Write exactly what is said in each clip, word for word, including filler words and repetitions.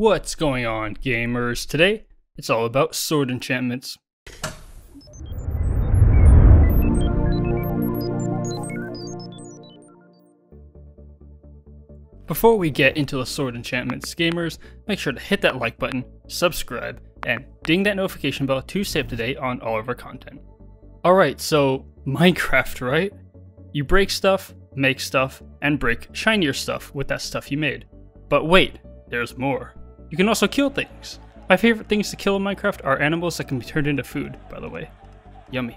What's going on, gamers? Today, it's all about sword enchantments. Before we get into the sword enchantments, gamers, make sure to hit that like button, subscribe, and ding that notification bell to stay up to date on all of our content. Alright, so Minecraft, right? You break stuff, make stuff, and break shinier stuff with that stuff you made. But wait, there's more. You can also kill things. My favorite things to kill in Minecraft are animals that can be turned into food, by the way. Yummy.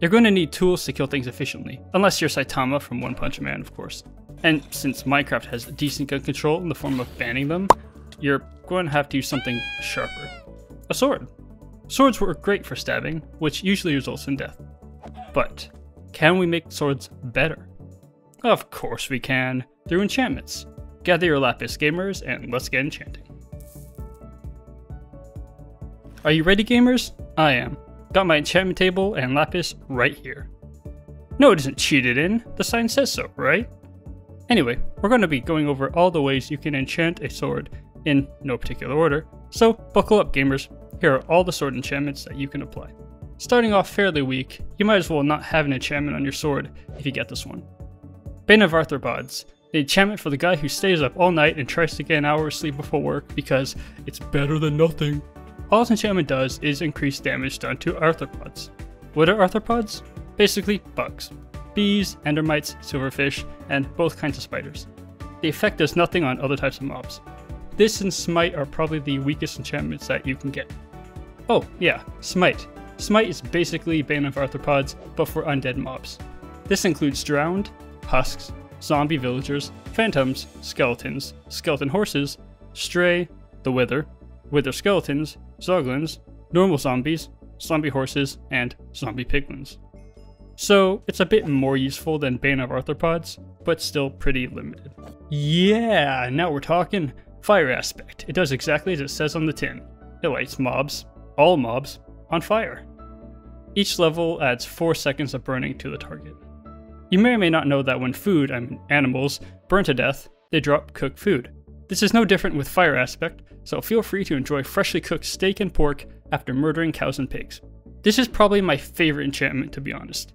You're going to need tools to kill things efficiently, unless you're Saitama from One Punch Man, of course. And since Minecraft has decent gun control in the form of banning them, you're going to have to use something sharper. A sword. Swords were great for stabbing, which usually results in death. But can we make swords better? Of course we can, through enchantments. Gather your lapis, gamers, and let's get enchanting. Are you ready, gamers? I am. Got my enchantment table and lapis right here. No, it isn't cheated in. The sign says so, right? Anyway, we're going to be going over all the ways you can enchant a sword in no particular order, so buckle up, gamers. Here are all the sword enchantments that you can apply. Starting off fairly weak, you might as well not have an enchantment on your sword if you get this one. Bane of Arthropods, the enchantment for the guy who stays up all night and tries to get an hour of sleep before work because it's better than nothing. All this enchantment does is increase damage done to arthropods. What are arthropods? Basically bugs. Bees, ender mites, silverfish, and both kinds of spiders. The effect does nothing on other types of mobs. This and Smite are probably the weakest enchantments that you can get. Oh yeah, Smite. Smite is basically Bane of Arthropods, but for undead mobs. This includes Drowned, Husks, Zombie Villagers, Phantoms, Skeletons, Skeleton Horses, Stray, The Wither, Wither Skeletons, Zoglins, Normal Zombies, Zombie Horses, and Zombie Piglins. So it's a bit more useful than Bane of Arthropods, but still pretty limited. Yeah, now we're talking. Fire aspect. It does exactly as it says on the tin. It lights mobs, all mobs, on fire. Each level adds four seconds of burning to the target. You may or may not know that when food, I mean animals, burn to death, they drop cooked food. This is no different with fire aspect, so feel free to enjoy freshly cooked steak and pork after murdering cows and pigs. This is probably my favorite enchantment, to be honest.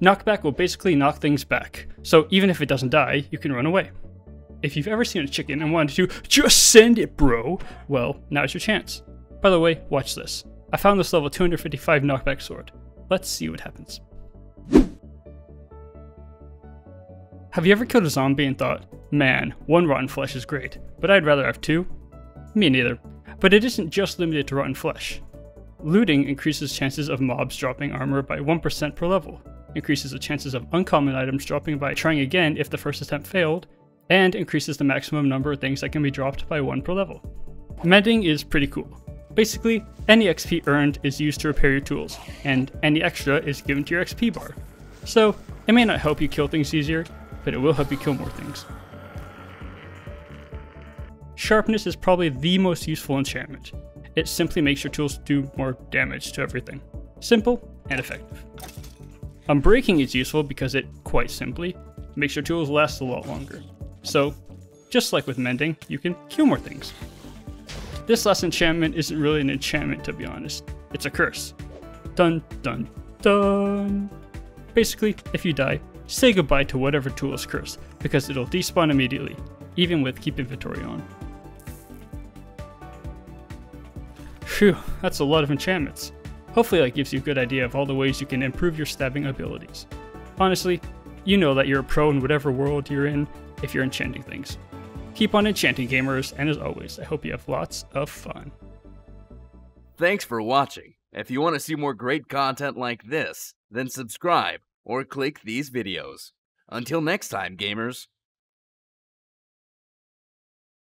Knockback will basically knock things back, so even if it doesn't die, you can run away. If you've ever seen a chicken and wanted to just send it, bro, well, now's your chance. By the way, watch this. I found this level two hundred fifty-five knockback sword. Let's see what happens. Have you ever killed a zombie and thought, man, one rotten flesh is great, but I'd rather have two? Me neither. But it isn't just limited to rotten flesh. Looting increases chances of mobs dropping armor by one percent per level. Increases the chances of uncommon items dropping by trying again if the first attempt failed, and increases the maximum number of things that can be dropped by one per level. Mending is pretty cool. Basically, any X P earned is used to repair your tools, and any extra is given to your X P bar. So it may not help you kill things easier, but it will help you kill more things. Sharpness is probably the most useful enchantment. It simply makes your tools do more damage to everything. Simple and effective. Unbreaking is useful because it, quite simply, makes your tools last a lot longer. So, just like with mending, you can kill more things. This last enchantment isn't really an enchantment, to be honest. It's a curse. Dun dun dun. Basically, if you die, say goodbye to whatever tool is cursed, because it'll despawn immediately, even with keep inventory on. Phew, that's a lot of enchantments. Hopefully that gives you a good idea of all the ways you can improve your stabbing abilities. Honestly, you know that you're a pro in whatever world you're in if you're enchanting things. Keep on enchanting, gamers, and as always, I hope you have lots of fun. Thanks for watching. If you want to see more great content like this, then subscribe or click these videos. Until next time, gamers.